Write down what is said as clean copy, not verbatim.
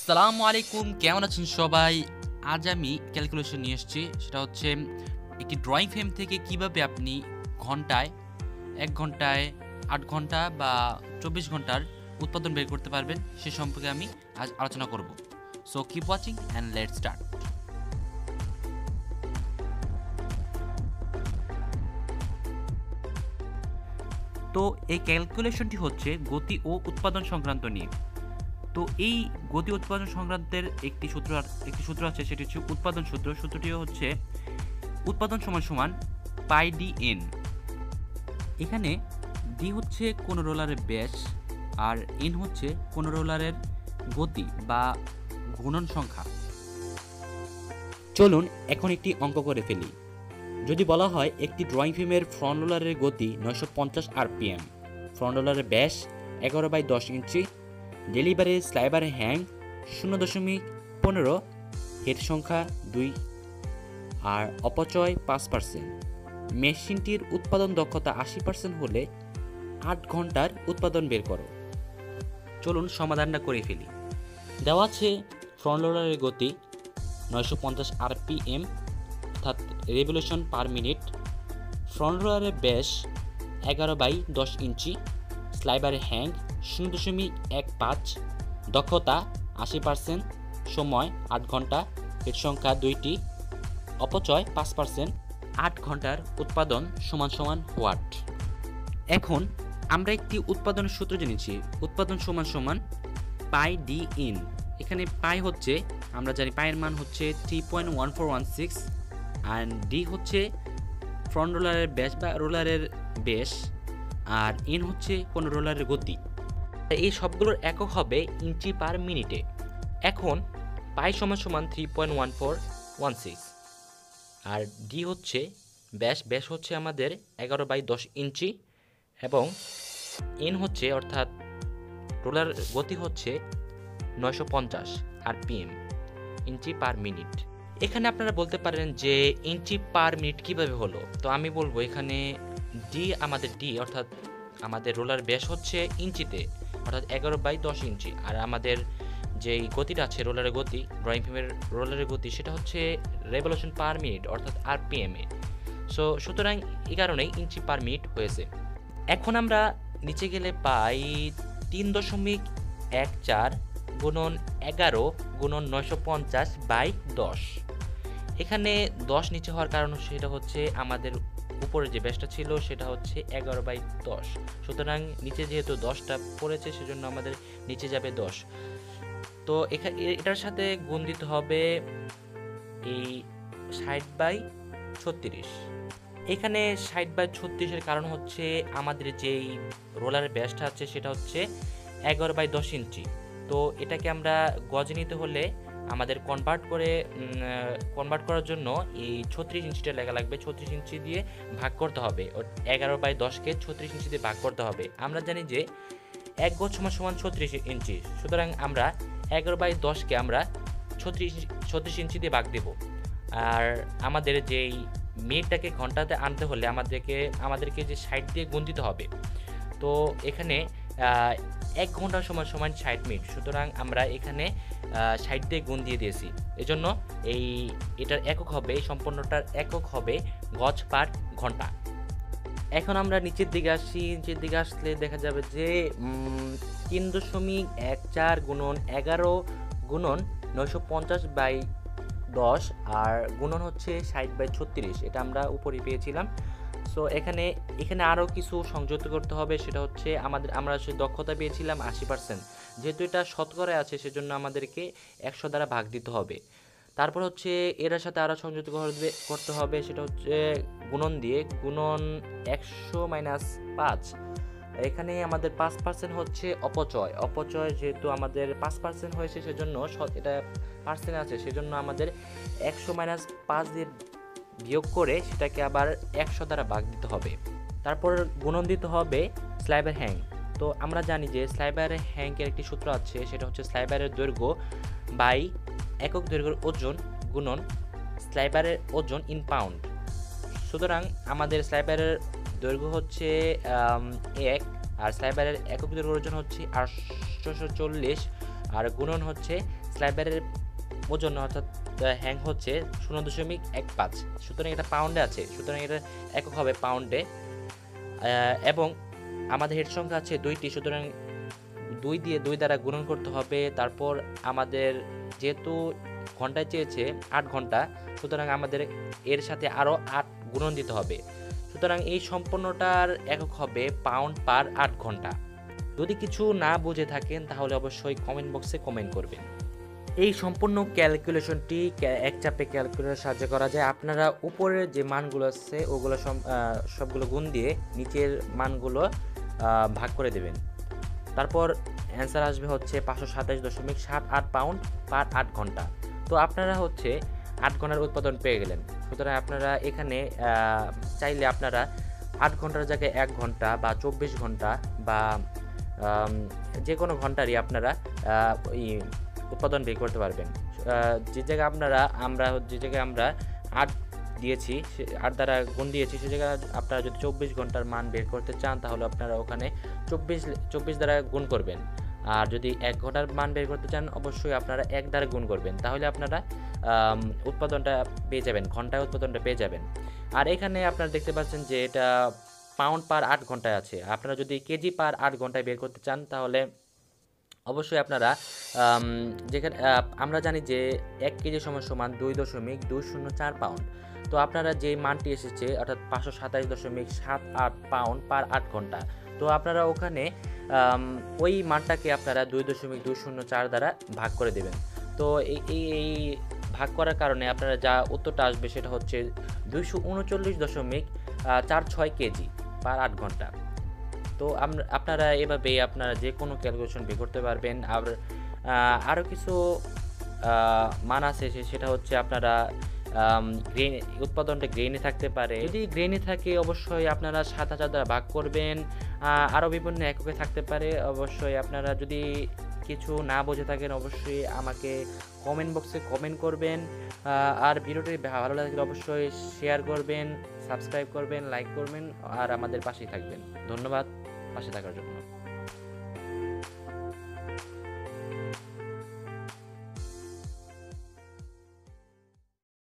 আসসালামু আলাইকুম, কেমন আছেন সবাই? আজ আমি ক্যালকুলেশন নিয়ে এসেছি। সেটা হচ্ছে একটি ড্রয়িং ফ্রেম থেকে কিভাবে আপনি ঘন্টায়, এক ঘন্টায়, 8 ঘন্টা বা 24 ঘন্টার উৎপাদন বের করতে পারবেন, সে সম্পর্কে আমি আজ আলোচনা করব। So keep watching and let's start. তো এই ক্যালকুলেশনটি হচ্ছে গতি ও উৎপাদন সংক্রান্ত নিয়ে। তো এই গতি উৎপাদন সংক্রান্তের একটি সূত্র আছে, সেটি হচ্ছে উৎপাদন সূত্র। সূত্রটিও হচ্ছে উৎপাদন সমান পাই ডি এন। এখানে ডি হচ্ছে কোনো রোলারের ব্যাস আর এন হচ্ছে কোনো রোলারের গতি বা ঘূর্ণন সংখ্যা। চলুন এখন একটি অঙ্ক করে ফেলি। যদি বলা হয় একটি ড্রয়িং ফ্রেমের ফ্রন্ট রোলারের গতি 950 RPM, ফ্রন্ট রোলারের ব্যাস 11/10 ইঞ্চি, ডেলিভারি স্লাইভার হ্যাং 0.15, হেড সংখ্যা 2 আর অপচয় 5%। মেশিনটির উৎপাদন দক্ষতা 80% হলে 8 ঘন্টার উৎপাদন বের করো। চলুন সমাধানটা করে ফেলি। দেওয়া আছে ফ্রন্ট রোলারের গতি 950 RPM অর্থাৎ রেভলিউশন পার মিনিট, ফ্রন্ট রোলারের ব্যাস 11/10 ইঞ্চি, স্লাইভার হ্যাং 0.15, দক্ষতা 80%, সময় 8 ঘন্টা, হেড সংখ্যা 2টি, অপচয় 5%, 8 ঘন্টার উৎপাদন = ওয়াট। এখন আমরা একটি উৎপাদন সূত্র জেনেছি, উৎপাদন = পাই ডি ইন। এখানে পাই হচ্ছে, আমরা জানি পায়ের মান হচ্ছে 3.1416 আর ডি হচ্ছে ফ্রন্ট রোলারের ব্যাস বা রোলারের ব্যাস আর এন হচ্ছে কোন রোলারের গতি। এই সবগুলোর একক হবে ইঞ্চি পার মিনিটে। এখন পাই = 3.1416 আর ডি হচ্ছে ব্যাস হচ্ছে আমাদের 11/10 ইঞ্চি এবং এন হচ্ছে অর্থাৎ রোলার গতি হচ্ছে 950 RPM ইঞ্চি পার মিনিট। এখানে আপনারা বলতে পারেন যে ইঞ্চি পার মিনিট কীভাবে হলো। তো আমি বলবো এখানে ডি অর্থাৎ আমাদের রোলার ব্যাস হচ্ছে ইঞ্চিতে অর্থাৎ 11/10 ইঞ্চি আর আমাদের যেই গতিটা আছে রোলারের গতি, ড্রয়িং ফ্রেমের রোলারের গতি, সেটা হচ্ছে রেভলিউশন পার মিনিট অর্থাৎ RPM-এ। সো সুতরাং এই কারণেই ইঞ্চি পার মিনিট হয়েছে। এখন আমরা নিচে গেলে পাই 3.14 × 11 × 950/10। এখানে 10 নিচে হওয়ার কারণ সেটা হচ্ছে আমাদের উপরে যে ব্যাসটা ছিল সেটা হচ্ছে 11/10, সুতরাং নিচে যেহেতু 10টা পড়েছে সেজন্য আমাদের নিচে যাবে 10। তো এটার সাথে গুণ দিতে হবে এই 60/36। এখানে 60/36-এর কারণ হচ্ছে আমাদের যেই রোলারের ব্যাসটা আছে সেটা হচ্ছে 11/10 ইঞ্চি। তো এটাকে আমরা গজে নিতে হলে আমাদের কনভার্ট করার জন্য এই 36 ইঞ্চিটা লেখা লাগবে। 36 ইঞ্চি দিয়ে ভাগ করতে হবে, 11/10-কে 36 ইঞ্চি দিয়ে ভাগ করতে হবে। আমরা জানি যে 1 গজ = 36 ইঞ্চি, সুতরাং আমরা 11/10-কে আমরা 36 ইঞ্চি দিয়ে ভাগ দেব। আর আমাদের যেই মিনিটটাকে ঘন্টাতে আনতে হলে আমাদেরকে যে 60 দিয়ে গুণ দিতে হবে। তো এখানে 1 ঘন্টা = 60 মিনিট, সুতরাং আমরা এখানে 60 দিয়ে গুণ দিয়ে দিয়েছি। এজন্য এটার একক হবে, সম্পূর্ণটার একক হবে গজ পার ঘন্টা। এখন আমরা নিচের দিকে আসি। নিচের দিকে আসলে দেখা যাবে যে 3.14 × 950/10 আর গুণন হচ্ছে 60/36, এটা আমরা উপরে পেয়েছিলাম। সো এখানে আরও কিছু সংযুক্ত করতে হবে, সেটা হচ্ছে আমরা সেই দক্ষতা পেয়েছিলাম 80%, যেহেতু এটা শতকরা আছে সেজন্য আমাদেরকে 100 দ্বারা ভাগ দিতে হবে। তারপর হচ্ছে এর সাথে আরও সংযুক্ত করতে হবে, সেটা হচ্ছে গুণন দিয়ে, গুণন 100 - 5। এখানে আমাদের 5% হচ্ছে অপচয়, যেহেতু আমাদের 5% হয়েছে সেজন্য এটা পার্সেন্ট আছে, সেজন্য আমাদের 100 - 5 দিয়ে বিয়োগ করে সেটাকে আবার 100 দ্বারা ভাগ দিতে হবে। তারপর গুণন দিতে হবে স্লাইভার হ্যাং। তো আমরা জানি যে স্লাইভার হ্যাংয়ের একটি সূত্র আছে, সেটা হচ্ছে স্লাইভারের দৈর্ঘ্য বাই একক দৈর্ঘ্যের ওজন গুণন স্লাইভারের ওজন ইন পাউন্ড। সুতরাং আমাদের স্লাইভারের দৈর্ঘ্য হচ্ছে 1 আর স্লাইভারের একক দৈর্ঘ্যের ওজন হচ্ছে 840 আর গুণন হচ্ছে স্ল্যাবের ওজন অর্থাৎ হ্যাং হচ্ছে 0.15, সুতরাং এটা পাউন্ডে আছে, সুতরাং এটা একক হবে পাউন্ডে। এবং আমাদের হেড সংখ্যা আছে 2টি, সুতরাং 2 দিয়ে 2 দ্বারা গুণন করতে হবে। তারপর আমাদের যেহেতু ঘন্টায় চেয়েছে 8 ঘন্টা, সুতরাং আমাদের এর সাথে আরও 8 গুণন দিতে হবে, সুতরাং এই সম্পূর্ণটার একক হবে পাউন্ড পার 8 ঘন্টা। যদি কিছু না বুঝে থাকেন তাহলে অবশ্যই কমেন্ট বক্সে কমেন্ট করবেন। এই সম্পূর্ণ ক্যালকুলেশনটি এক চাপে ক্যালকুলেটরের সাহায্যে করা যায়। আপনারা উপরের যে মানগুলো আছে ওগুলো সবগুলো গুণ দিয়ে নিচের মানগুলো ভাগ করে দেবেন, তারপর অ্যান্সার আসবে হচ্ছে 527.78 পাউন্ড পার 8 ঘন্টা। তো আপনারা হচ্ছে 8 ঘন্টার উৎপাদন পেয়ে গেলেন, সুতরাং আপনারা এখানে চাইলে আপনারা 8 ঘন্টার জায়গায় 1 ঘন্টা বা 24 ঘন্টা বা যে কোনো ঘন্টারই আপনারা উৎপাদন বের করতে পারবেন। যে জায়গায় আমরা 8 দিয়েছি, 8 দ্বারা গুণ দিয়েছি, সে জায়গায় আপনারা যদি 24 ঘন্টার মান বের করতে চান তাহলে আপনারা ওখানে 24 দ্বারা গুণ করবেন, আর যদি 1 ঘন্টার মান বের করতে চান অবশ্যই আপনারা 1 দ্বারা গুণ করবেন, তাহলে আপনারা উৎপাদনটা পেয়ে যাবেন, ঘন্টায় উৎপাদনটা পেয়ে যাবেন। আর এখানে আপনারা দেখতে পাচ্ছেন যে এটা পাউন্ড পার 8 ঘন্টায় আছে। আপনারা যদি কেজি পার 8 ঘন্টায় বের করতে চান তাহলে অবশ্যই আপনারা যেখানে আমরা জানি যে 1 কেজি সমান 2.204 পাউন্ড, তো আপনারা যে মানটি এসেছে অর্থাৎ 527.78 পাউন্ড পার 8 ঘন্টা, তো আপনারা ওখানে ওই মানটাকে আপনারা 2.204 দ্বারা ভাগ করে দেবেন। তো এই ভাগ করার কারণে আপনারা যা উত্তরটা আসবে সেটা হচ্ছে 239.46 কেজি পার 8 ঘন্টা। তো আপনারা এভাবেই আপনারা যে কোনো ক্যালকুলেশন বের করতে পারবেন। আর আরও কিছু মান আছে, সেটা হচ্ছে আপনারা গ্রেন উৎপাদনটা গ্রেনে থাকতে পারে, যদি গ্রেনে থাকে অবশ্যই আপনারা 7000 দ্বারা ভাগ করবেন। আরও বিভিন্ন এককে থাকতে পারে, অবশ্যই আপনারা যদি কিছু না বোঝে থাকেন অবশ্যই আমাকে কমেন্ট বক্সে কমেন্ট করবেন। আর ভিডিওটি ভালো লাগলে অবশ্যই শেয়ার করবেন, সাবস্ক্রাইব করবেন, লাইক করবেন আর আমাদের পাশেই থাকবেন। ধন্যবাদ পাশে থাকার জন্য।